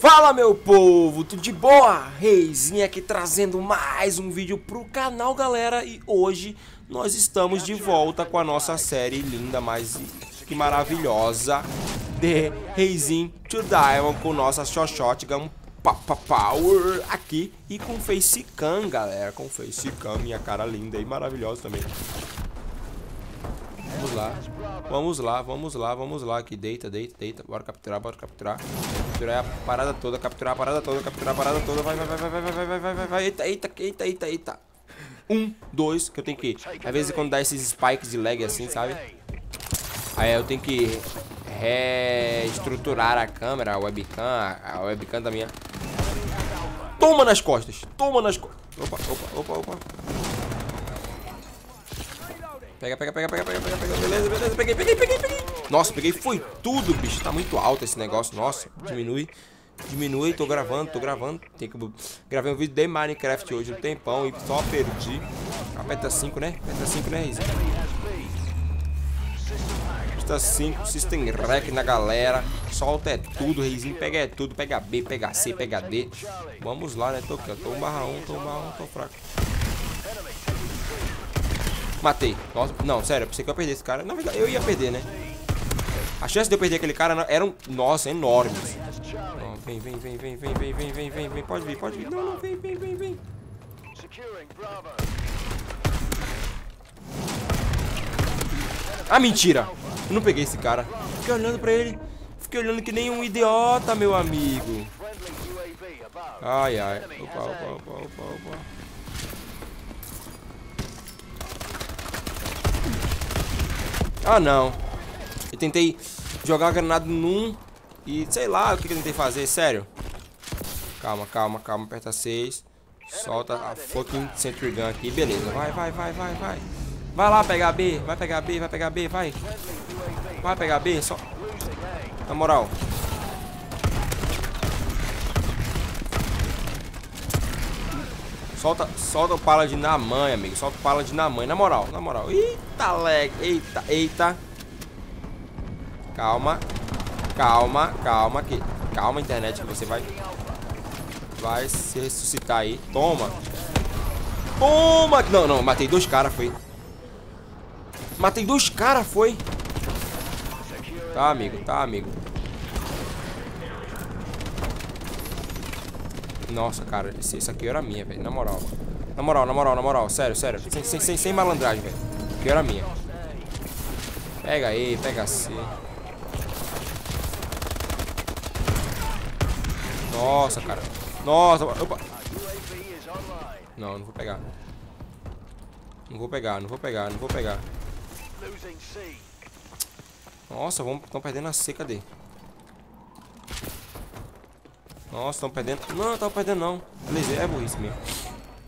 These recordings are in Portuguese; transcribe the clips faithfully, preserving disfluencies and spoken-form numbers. Fala meu povo, tudo de boa? Reizinho aqui trazendo mais um vídeo pro canal, galera. E hoje nós estamos de volta com a nossa série linda, mas que maravilhosa, de Reizinho to Diamond, com nossa Shotgun Power aqui e com Facecam, galera. Com Facecam, minha cara linda e maravilhosa também. Vamos lá, vamos lá, vamos lá, vamos lá. Aqui, deita, deita, deita. Bora capturar, bora capturar. Capturar a parada toda, capturar a parada toda, capturar a parada toda. Vai, vai, vai, vai, vai, vai, vai, vai, vai, vai. Eita, eita, eita, eita, eita. Um, dois, que eu tenho que. Às vezes quando dá esses spikes de lag assim, sabe? Aí eu tenho que reestruturar a câmera, a webcam, a webcam da minha. Toma nas costas, toma nas costas. Opa, opa, opa, opa. Pega, pega, pega, pega, pega, pega, pega, beleza, beleza, peguei, peguei, peguei, peguei. Nossa, peguei, foi tudo, bicho. Tá muito alto esse negócio, nossa, diminui. Diminui, tô gravando, tô gravando. Tem que... Gravei um vídeo de Minecraft hoje, um tempão, e só perdi. Aperta cinco, né? Aperta cinco, né, Rizinho? Aperta cinco, System Rec na galera. Solta é tudo, Rizinho, pega é tudo. Pega B, pega C, pega D. Vamos lá, né? Tô aqui, tô um barra um, tô um barra um, tô fraco. Matei. Nossa, não, sério, eu pensei que eu ia perder esse cara. Na verdade, eu ia perder, né? A chance de eu perder aquele cara eram, nossa, enormes. Não, vem, vem, vem, vem, vem, vem, vem, vem, vem, vem. Pode vir, pode vir. Não, não, vem, vem, vem, vem. Ah, mentira. Eu não peguei esse cara. Fiquei olhando pra ele. Fiquei olhando que nem um idiota, meu amigo. Ai, ai. Opa, opa, opa, opa, opa. Ah, não. Eu tentei jogar a granada num e sei lá o que eu tentei fazer, sério. Calma, calma, calma. Aperta seis. Solta a fucking Sentry Gun aqui. Beleza. Vai, vai, vai, vai, vai. Vai lá pegar B. Vai pegar B, vai pegar B, vai. Vai pegar B, só. Na moral. Solta, solta o Paladin na mãe, amigo. Solta o Paladin na mãe, na moral, na moral. Eita, lag, eita, eita. Calma, calma, calma aqui. Calma, internet, que você vai Vai se ressuscitar aí. Toma. Toma. Não, não, matei dois caras, foi. Matei dois caras, foi. Tá, amigo, tá, amigo. Nossa, cara, isso aqui era minha, velho. Na moral, na moral, na moral, na moral. Sério, sério. Sem, sem, sem, sem malandragem, velho. Aqui era minha. Pega aí, pega C. Nossa, cara. Nossa, opa. Não, não vou pegar. Não vou pegar, não vou pegar, não vou pegar. Nossa, vamos, estão perdendo a C, cadê? Nossa, estão perdendo. Não, estão perdendo não. Beleza, é burrice minha.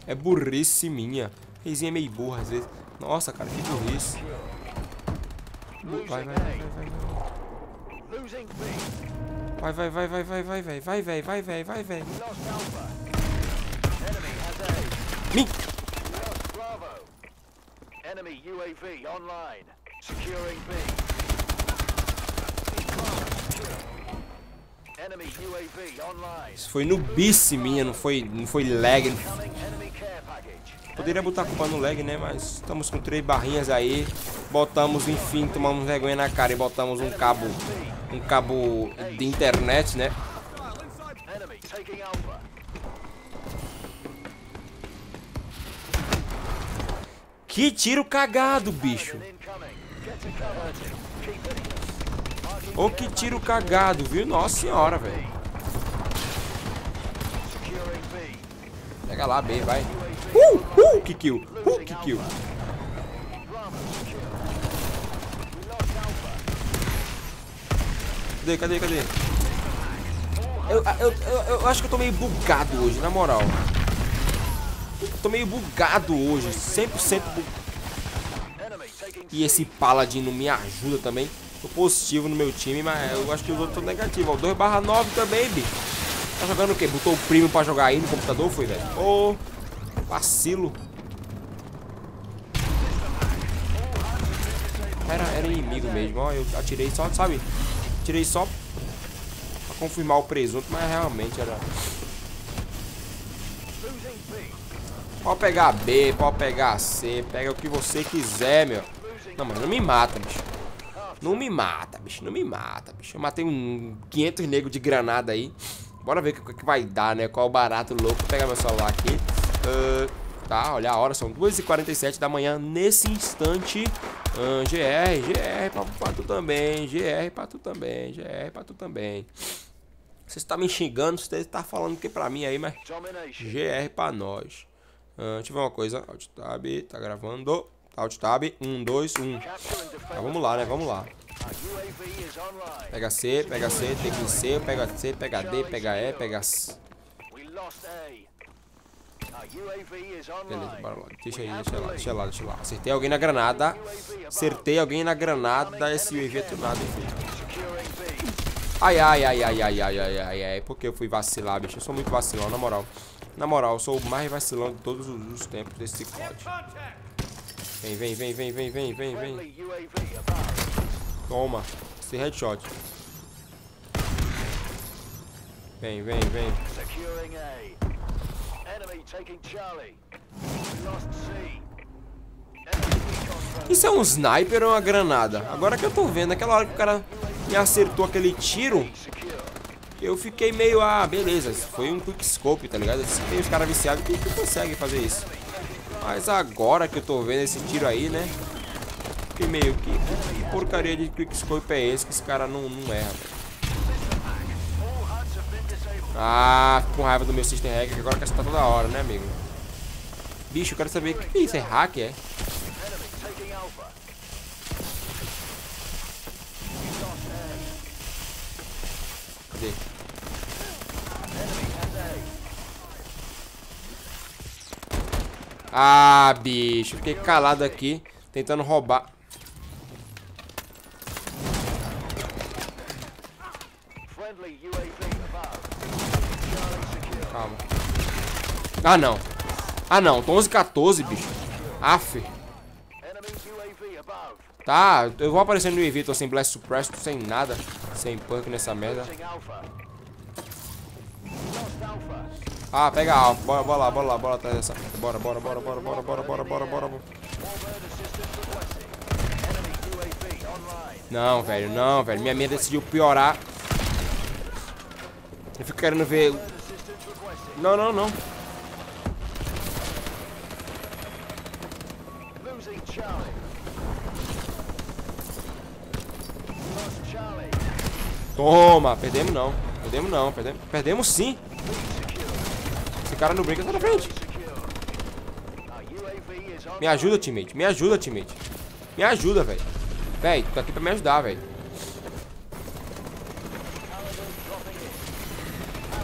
É burrice minha. Reizinho é meio burra às vezes. Nossa, cara, que burrice. Vai, vai, vai, vai, vai. Vai, vai, vai, vai, vai, vai, vai, vai, vai, vai, vai, vai, vai. Mim. Isso foi noobice minha, não foi, não foi lag. Não... Poderia botar a culpa no lag, né? Mas estamos com três barrinhas aí. Botamos, enfim, tomamos vergonha na cara e botamos um cabo, um cabo de internet, né? Que tiro cagado, bicho! Ô, que tiro cagado, viu? Nossa senhora, velho. Pega lá, B, vai. Uh, uh, que kill. Uh, que kill. Cadê, cadê, cadê? Eu, eu, eu, eu acho que eu tô meio bugado hoje, na moral. Eu tô meio bugado hoje, cem por cento bugado. E esse Paladin não me ajuda também. Tô positivo no meu time, mas eu acho que os outros estão negativos. dois barra nove também, bicho. Tá jogando o quê? Botou o primo pra jogar aí no computador, foi, velho? Ô, vacilo. Era, era inimigo mesmo, ó. Eu atirei só, sabe? Atirei só pra confirmar o presunto, mas realmente era... Pode pegar B, pode pegar C, pega o que você quiser, meu. Não, mas não me mata, bicho. Não me mata, bicho, não me mata, bicho. Eu matei um quinhentos negros de granada aí. Bora ver o que, que vai dar, né? Qual é o barato louco. Vou pegar meu celular aqui. Uh, tá, olha a hora, são duas e quarenta e sete da manhã nesse instante. Uh, G R, G R pra, pra tu também, G R pra tu também, G R pra tu também. Você está me xingando, você está falando que pra mim aí, mas G R pra nós. Uh, deixa eu ver uma coisa. Alt Tab, tá gravando. Alt Tab, um, dois, um. Tá, vamos lá, né? Vamos lá. Pega C, pega C, tem que C, pega C, pega D, pega E, pega C. Beleza, bora lá. Deixa aí, deixa lá, deixa lá, deixa lá. Acertei alguém na granada. Acertei alguém na granada. Esse U A V é tunado, enfim. Ai, ai, ai, ai, ai, ai, ai, ai, ai. Porque eu fui vacilar, bicho. Eu sou muito vacilão, na moral. Na moral, eu sou o mais vacilão de todos os tempos desse C O D. Vem, vem, vem, vem, vem, vem, vem, vem. Toma, esse headshot. Vem, vem, vem. Isso é um sniper ou uma granada? Agora que eu tô vendo, aquela hora que o cara me acertou aquele tiro, eu fiquei meio, ah, beleza, foi um quickscope, tá ligado? Tem os caras viciados que conseguem fazer isso. Mas agora que eu tô vendo esse tiro aí, né? Fiquei meio que, que porcaria de quickscope é esse que esse cara não, não erra, velho. Ah, fico com raiva do meu system hack, agora que tá toda hora, né, amigo? Bicho, eu quero saber, o que é isso? É hack, é? Cadê? Ah, bicho, fiquei calado aqui, tentando roubar. Calma. Ah, não. Ah, não. Tô onze, quatorze, bicho. Aff. Tá, eu vou aparecendo no U A V. Tô sem Blast Suppress, tô sem nada. Sem punk nessa merda. Ah, pega a alfa. Bora, bora lá, bora lá, bora atrás dessa. Bora, bora, bora, bora, bora, bora, bora, bora, bora, bora. Não, velho, não, velho. Minha mira decidiu piorar. Eu fico querendo ver... Não, não, não. Toma, perdemos não. Perdemos não, perdemos, perdemos sim. Esse cara no brinca tá na frente. Me ajuda, teammate. Me ajuda, teammate. Me ajuda, velho. Véi, tô aqui pra me ajudar, velho.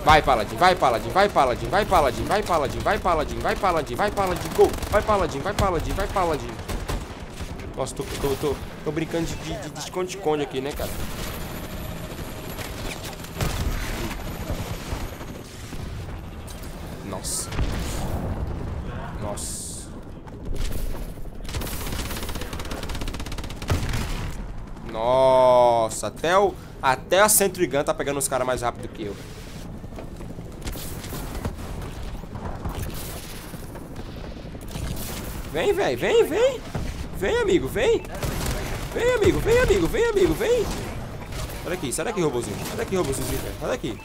Vai, Paladin, vai, Paladin, vai, Paladin, vai, Paladin, vai, Paladin, vai, Paladin, vai, Paladin, vai, Paladin, gol! Vai, Paladin, vai, Paladin, vai, Paladin. Nossa, tô, tô, tô, tô brincando de, de, de esconde-esconde aqui, né, cara? Nossa. Nossa. Nossa, até o... Até a Sentry Gun tá pegando os caras mais rápido que eu. Vem, velho, vem, vem. Vem, amigo, vem. Vem, amigo, vem, amigo, vem, amigo, vem. Sai daqui, sai daqui, robozinho. Sai daqui, robozinho, velho. Sai daqui.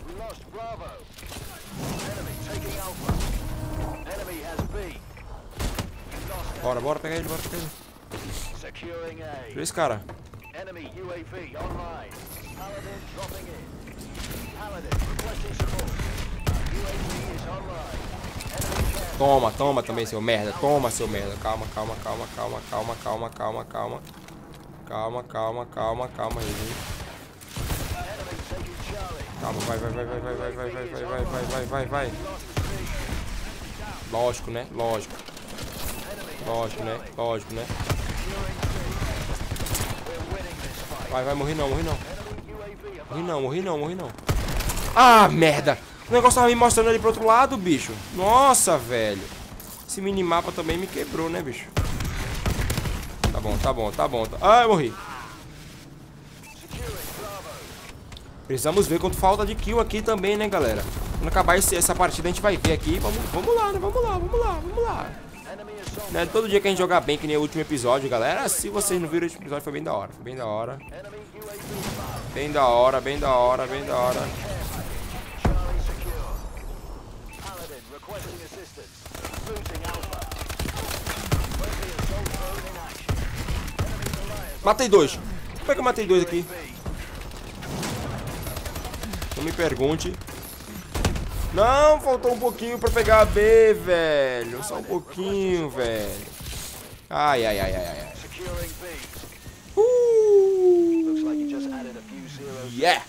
Bora, bora, pega ele, bora, pega ele. Deixa esse cara. Toma, toma também, seu merda. Toma, seu merda. Calma, calma, calma, calma, calma, calma, calma, calma. Calma, calma, calma, calma aí. Calma, vai, vai, vai, vai, vai, vai, vai, vai, vai, vai, vai, vai, vai, vai. Lógico, né? Lógico. Lógico, né? Lógico, né? Vai, vai, morri não, morri não. Morri não, morri não, morri não. Ah, merda! O negócio tava me mostrando ali pro outro lado, bicho. Nossa, velho. Esse minimapa também me quebrou, né, bicho? Tá bom, tá bom, tá bom. Tá... Ah, eu morri. Precisamos ver quanto falta de kill aqui também, né, galera? Quando acabar esse, essa partida, a gente vai ver aqui. Vamos, vamos lá, né? Vamos lá, vamos lá, vamos lá. Né? Todo dia que a gente jogar bem, que nem o último episódio, galera. Se vocês não viram o último episódio, foi bem da hora. Foi bem da hora. Bem da hora, bem da hora, bem da hora. Matei dois. Como é que eu matei dois aqui? Não me pergunte. Não, faltou um pouquinho pra pegar a B, velho. Só um pouquinho, velho. Ai, ai, ai, ai, ai. Uh, yeah!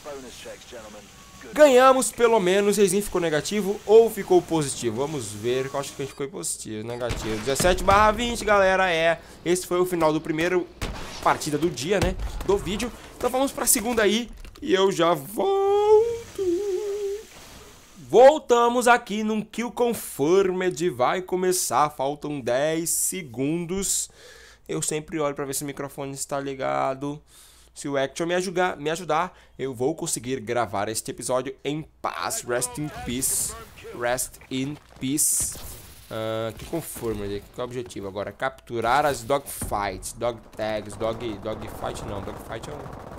Ganhamos, pelo menos. Resin ficou negativo ou ficou positivo? Vamos ver. Eu acho que a gente ficou positivo. Negativo. dezessete barra vinte, galera. É. Esse foi o final do primeiro partida do dia, né? Do vídeo. Então vamos pra segunda aí. E eu já volto. Voltamos aqui num kill confirmed. Vai começar. Faltam dez segundos. Eu sempre olho pra ver se o microfone está ligado. Se o Action me ajudar, me ajudar, eu vou conseguir gravar este episódio em paz. Rest in peace. Rest in peace. Uh, que confirma, que é o objetivo agora? Capturar as dogfights. Dog tags. Dog, dogfight não. Dogfight é um...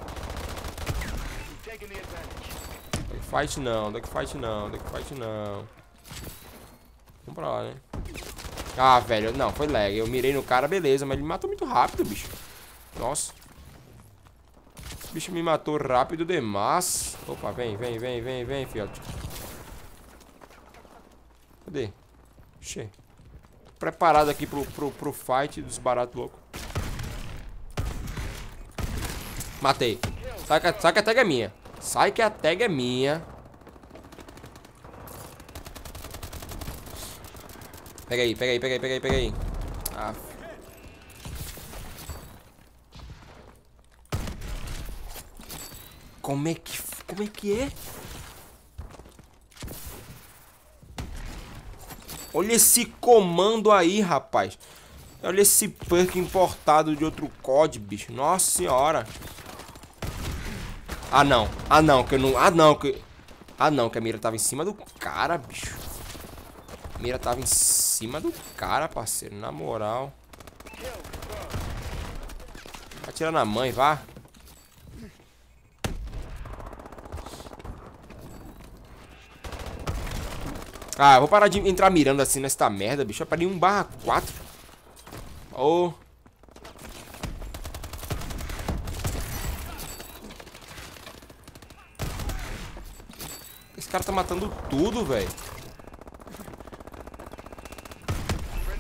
Dogfight não. Dogfight não. Dogfight não. Vamos pra lá, né? Ah, velho. Não, foi lag. Eu mirei no cara, beleza. Mas ele me matou muito rápido, bicho. Nossa. O bicho me matou rápido demais. Opa, vem, vem, vem, vem, vem, fiote. Cadê? Che. Preparado aqui pro, pro, pro fight dos baratos loucos. Matei. Sai que, sai que a tag é minha. Sai que a tag é minha. Pega aí, pega aí, pega aí, pega aí, pega aí. Ah, Como é que... Como é que é? Olha esse comando aí, rapaz. Olha esse perk importado de outro C O D, bicho. Nossa senhora. Ah, não. Ah, não. Que eu não... Ah, não. Que... Ah, não. Que a mira tava em cima do cara, bicho. A mira tava em cima do cara, parceiro. Na moral. Atira na mãe, vá. Ah, eu vou parar de entrar mirando assim nesta merda, bicho. Eu parei um barra quatro. Oh. Esse cara tá matando tudo, velho.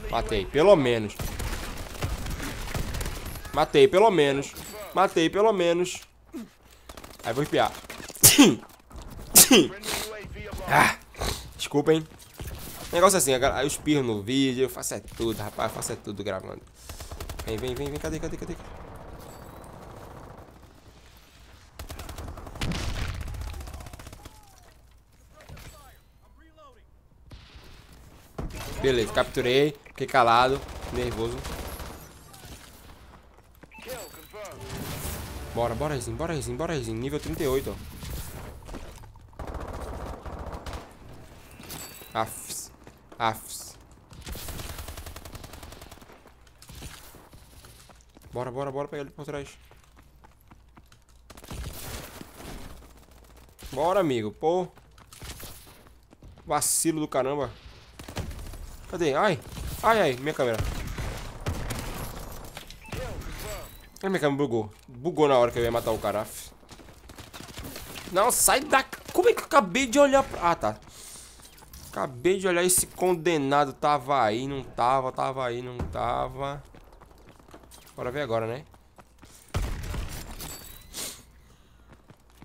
Matei, pelo menos. Matei, pelo menos. Matei, pelo menos. Aí vou espiar. Ah. Desculpa, hein? Negócio assim, eu espirro no vídeo, eu faço é tudo, rapaz, eu faço é tudo gravando. Vem, vem, vem, vem, cadê, cadê, cadê? Beleza, capturei, fiquei calado, nervoso. Bora, bora, Resin, bora, Resin, bora, Resin, nível trinta e oito, ó. Afs, afs. Bora, bora, bora pegar ele por trás. Bora, amigo, pô. Vacilo do caramba. Cadê? Ai, ai, ai, minha câmera. Ai, minha câmera bugou. Bugou na hora que eu ia matar o cara. Afs. Não, sai da... Como é que eu acabei de olhar pra... Ah, tá. Acabei de olhar esse condenado. Tava aí, não tava. Tava aí, não tava. Bora ver agora, né?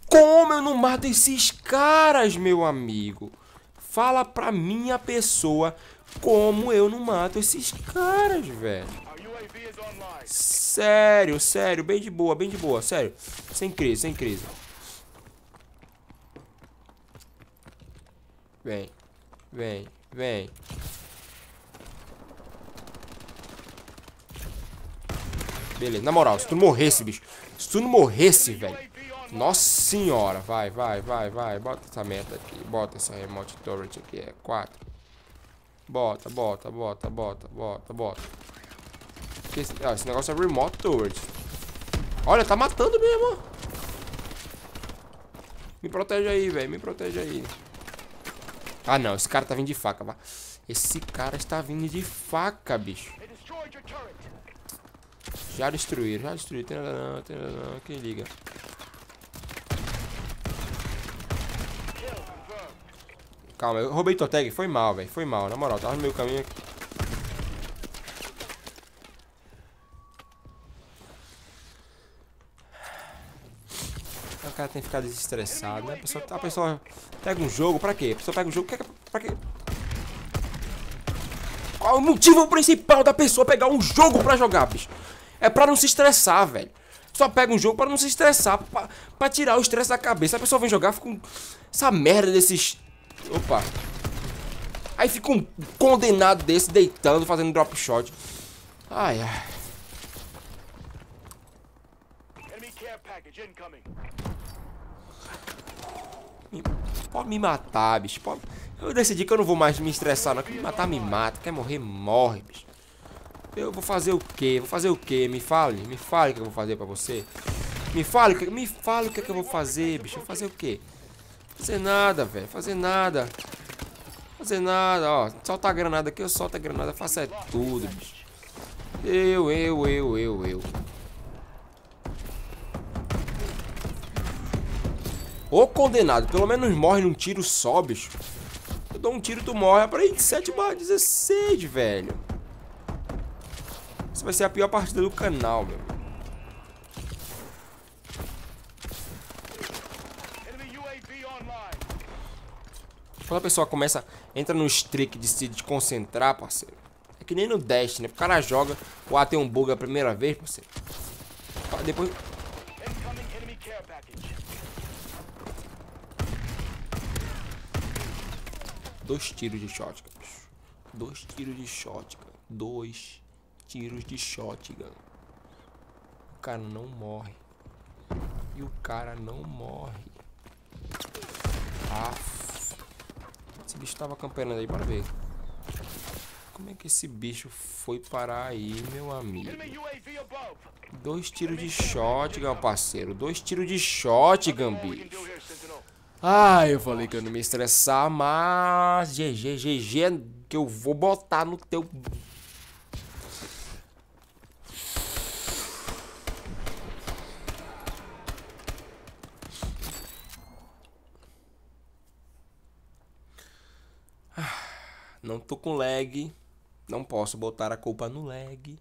Como eu não mato esses caras, meu amigo? Fala pra minha pessoa como eu não mato esses caras, velho. Sério, sério. Bem de boa, bem de boa. Sério. Sem crise, sem crise. Vem. Vem, vem. Beleza, na moral, se tu não morresse, bicho. Se tu não morresse, velho. Nossa senhora, vai, vai, vai, vai. Bota essa meta aqui, bota essa remote turret aqui, é quatro. Bota, bota, bota, bota, bota, bota. Esse, ó, esse negócio é remote turret. Olha, tá matando mesmo, ó. Me protege aí, velho, me protege aí. Ah, não, esse cara tá vindo de faca, vai. Esse cara está vindo de faca, bicho. Já destruíram, já destruíram. Tem nada não, tem nada não, quem liga. Calma, eu roubei tua tag, foi mal, velho, foi mal, na moral, tava no meu caminho aqui. O cara tem que ficar desestressado, né? A pessoa, a pessoa pega um jogo, pra quê? A pessoa pega um jogo, pra quê? Qual o motivo principal da pessoa pegar um jogo pra jogar, bicho? É pra não se estressar, velho. Só pega um jogo pra não se estressar, pra, pra tirar o estresse da cabeça. A pessoa vem jogar, fica com essa merda desses... Opa. Aí fica um condenado desse deitando, fazendo drop shot. Ai, ai. Pode me matar, bicho. Pode... Eu decidi que eu não vou mais me estressar, não. Quer me matar, me mata. Quer morrer, morre, bicho. Eu vou fazer o quê? Vou fazer o quê? Me fale, me fale o que eu vou fazer pra você. Me fale, que... me fale o que, é que eu vou fazer, bicho. Vou fazer o quê? Fazer nada, velho. Fazer nada. Fazer nada, ó. Solta a granada aqui, eu solto a granada. Faça é tudo, bicho. Eu, eu, eu, eu, eu. Ô, condenado. Pelo menos morre num tiro só, bicho. Eu dou um tiro, tu morre. Peraí, sete barra dezesseis, velho. Isso vai ser a pior partida do canal, meu. Quando a pessoa começa, entra no streak de se desconcentrar, parceiro. É que nem no Destiny, né? O cara joga, o A tem um bug a primeira vez, parceiro. Depois... Dois tiros de shotgun. Dois tiros de shotgun. Dois tiros de shotgun. O cara não morre. E o cara não morre. Ah, esse bicho tava camperando aí, bora ver. Como é que esse bicho foi parar aí, meu amigo? Dois tiros de shotgun, parceiro. Dois tiros de shotgun, bicho. Ah, eu falei que eu não me estressar, mas... G G, G G, que eu vou botar no teu... Não tô com lag, não posso botar a culpa no lag,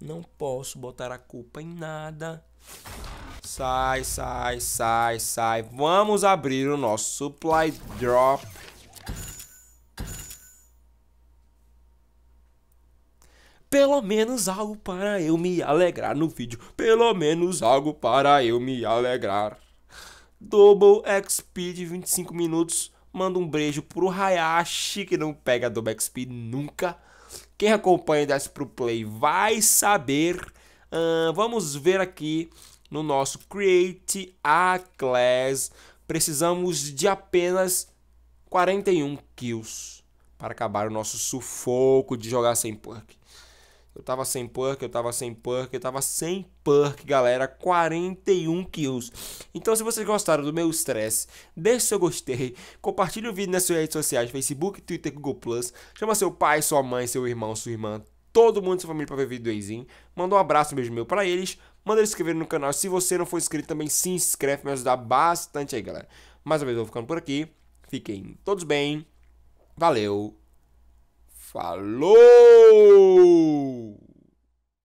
não posso botar a culpa em nada. Sai, sai, sai, sai. Vamos abrir o nosso supply drop. Pelo menos algo para eu me alegrar no vídeo. Pelo menos algo para eu me alegrar. Double X P de vinte e cinco minutos. Manda um beijo pro Hayashi, que não pega Double X P nunca. Quem acompanha e desce pro play vai saber. Uh, vamos ver aqui no nosso Create a Class. Precisamos de apenas quarenta e um kills para acabar o nosso sufoco de jogar sem perk. Eu tava sem perk, eu tava sem perk, eu tava sem perk, galera. quarenta e um kills. Então, se vocês gostaram do meu stress, deixe seu gostei. Compartilhe o vídeo nas suas redes sociais, Facebook, Twitter, Google Plus. Chama seu pai, sua mãe, seu irmão, sua irmã, todo mundo da sua família pra ver o vídeo do Eizinho. Manda um abraço, um beijo meu pra eles. Manda eles se inscrever no canal. Se você não for inscrito, também se inscreve. Me ajudar bastante aí, galera. Mais uma vez, eu vou ficando por aqui. Fiquem todos bem. Valeu. Falou!